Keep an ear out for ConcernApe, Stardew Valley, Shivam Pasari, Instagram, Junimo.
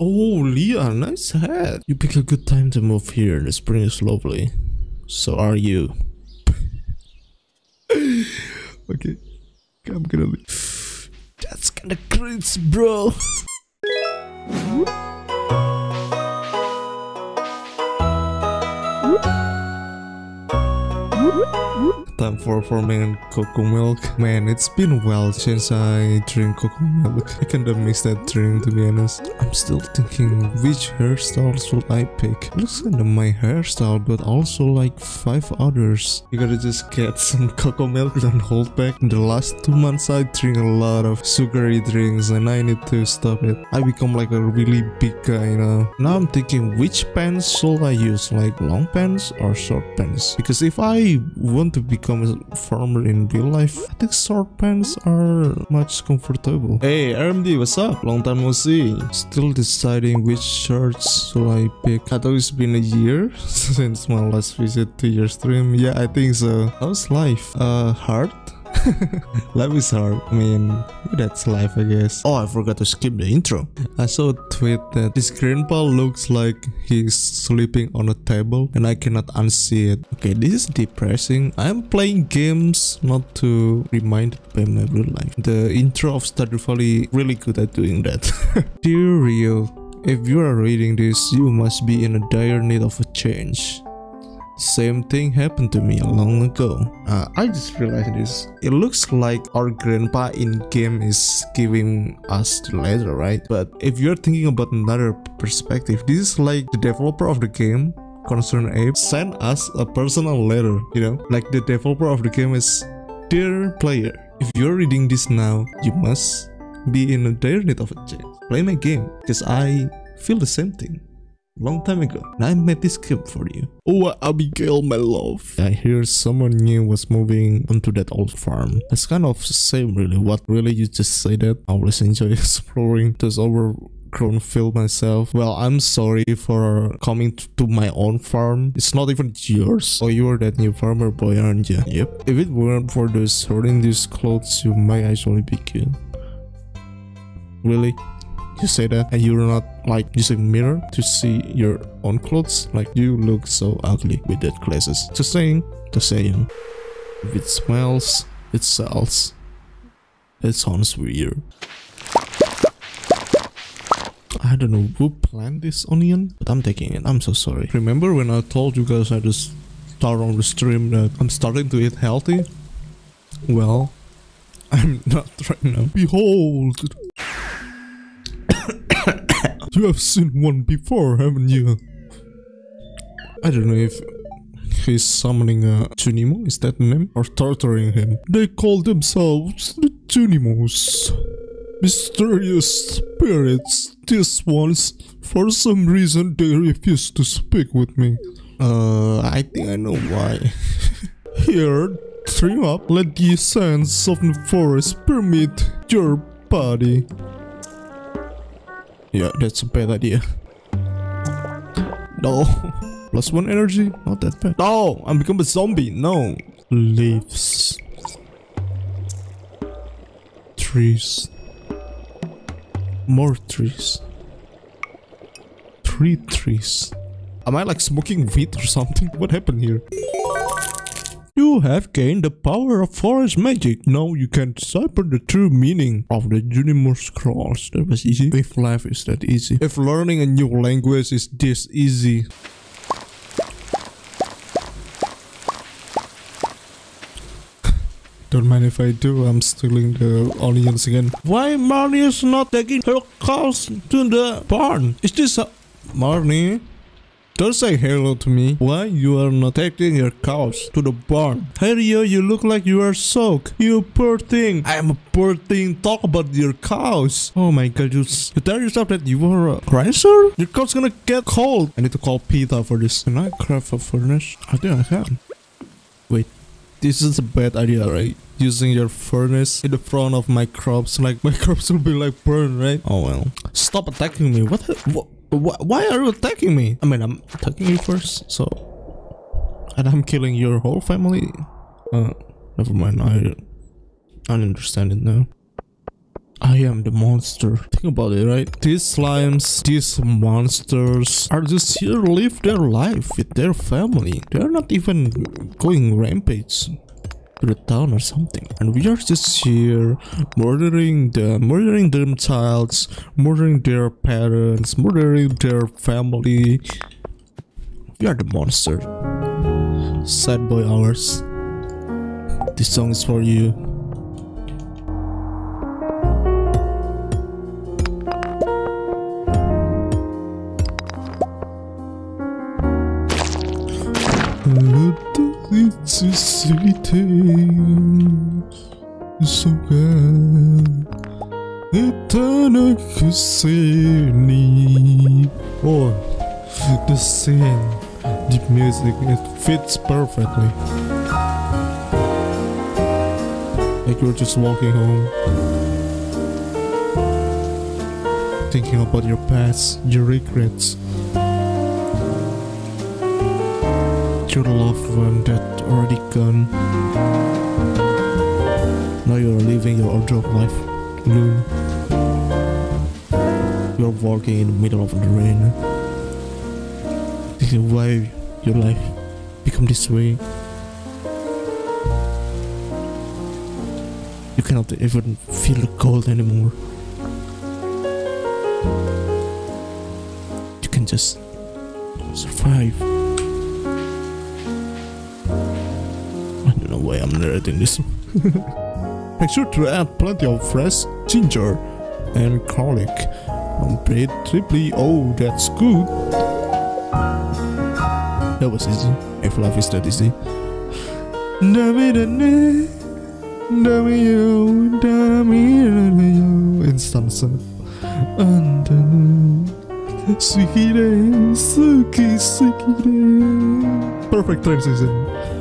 Oh, Leah, nice hat. You pick a good time to move here. The spring is lovely. So are you. Okay. I'm gonna leave. That's kinda crazy, bro. Time for forming and cocoa milk. Man, it's been a while since I drink cocoa milk. I kinda miss that drink, to be honest. I'm still thinking which hairstyle should I pick. Looks kinda my hairstyle, but also like 5 others. You gotta just get some cocoa milk and hold back. In the last 2 months I drink a lot of sugary drinks and I need to stop it. I become like a really big guy now. Now I'm thinking which pants should I use, like long pants or short pants? Because if I want to become a farmer in real life, I think short pants are much comfortable. Hey RMD, what's up? Long time no see. Still deciding which shirts should I pick. I thought it's been a year since my last visit to your stream. Yeah, I think so. How's life? Hard? Life is hard. I mean, that's life, I guess. Oh, I forgot to skip the intro. I saw a tweet that this grandpa looks like he's sleeping on a table and I cannot unsee it. Okay, this is depressing. I'm playing games not to reminded by my real life. The intro of Stardew Valley really good at doing that. Dear Rio, if you are reading this, you must be in a dire need of a change. Same thing happened to me long ago. I just realized this. It looks like our grandpa in game is giving us the letter, right? But if you're thinking about another perspective, this is like the developer of the game, ConcernApe, sent us a personal letter, you know? Like the developer of the game is, dear player, if you're reading this now, you must be in a dire need of a change. Play my game, because I feel the same thing. Long time ago. And I made this clip for you. Oh, Abigail, my love. I hear someone new was moving onto that old farm. That's kind of the same, really. What, really? You just say that? I always enjoy exploring those overgrown field myself. Well, I'm sorry for coming to my own farm. It's not even yours. Oh, you're that new farmer boy, aren't you? Yep. If it weren't for those holding these clothes, you might actually be cute. Really? You say that and you're not like using mirror to see your own clothes? Like, you look so ugly with that glasses. Just saying. If it smells, it sells. It sounds weird. I don't know who planted this onion, but I'm taking it. I'm so sorry. Remember when I told you guys I just started on the stream that I'm starting to eat healthy? Well, I'm not right now. Behold! You have seen one before, haven't you? I don't know if he's summoning a Junimo, is that the name? Or torturing him. They call themselves the Junimos. Mysterious spirits. These ones, for some reason, they refuse to speak with me. I think I know why. Here, trim up. Let the essence of the forest permeate your body. Yeah, that's a bad idea. No. +1 energy? Not that bad. No! I'm become a zombie. No. Leaves. Trees. More trees. 3 trees. Am I like smoking weed or something? What happened here? You have gained the power of forest magic. Now you can decipher the true meaning of the Junimo scrolls. That was easy. If life is that easy. If learning a new language is this easy. Don't mind if I do, I'm stealing the onions again. Why Marnie is not taking her cows to the barn? Is this a... Marnie? Don't say hello to me. Why you are not taking your cows to the barn? Hey Rio, you look like you are soaked. You poor thing. I am a poor thing. Talk about your cows. Oh my god, you tell yourself that you are a rancher? Your cows gonna get cold. I need to call Pita for this. Can I craft a furnace? I think I can. Wait, this is a bad idea, right? Using your furnace in the front of my crops. Like my crops will be like burned, right? Oh well. Stop attacking me. What? Why are you attacking me? I mean, I'm attacking you first, so... And I'm killing your whole family? Never mind, I understand it now. I am the monster. Think about it, right? These slimes, these monsters are just here to live their life with their family. They are not even going rampage to the town or something, and we are just here murdering their childs, murdering their parents, murdering their family. We are the monster. Sad boy hours. This song is for you. It's a silly thing, so bad. Oh, the scene, the music, it fits perfectly. Like you're just walking home, thinking about your past, your regrets, your loved one that already gone. Now you're living your adult life alone. You're walking in the middle of the rain. This is why your life become this way. You cannot even feel the cold anymore. You can just survive. Way I'm narrating this. Make sure to add plenty of fresh ginger and garlic. Don't pay triply. Oh, that's good. That was easy. If life is that easy. Instant song. Perfect transition.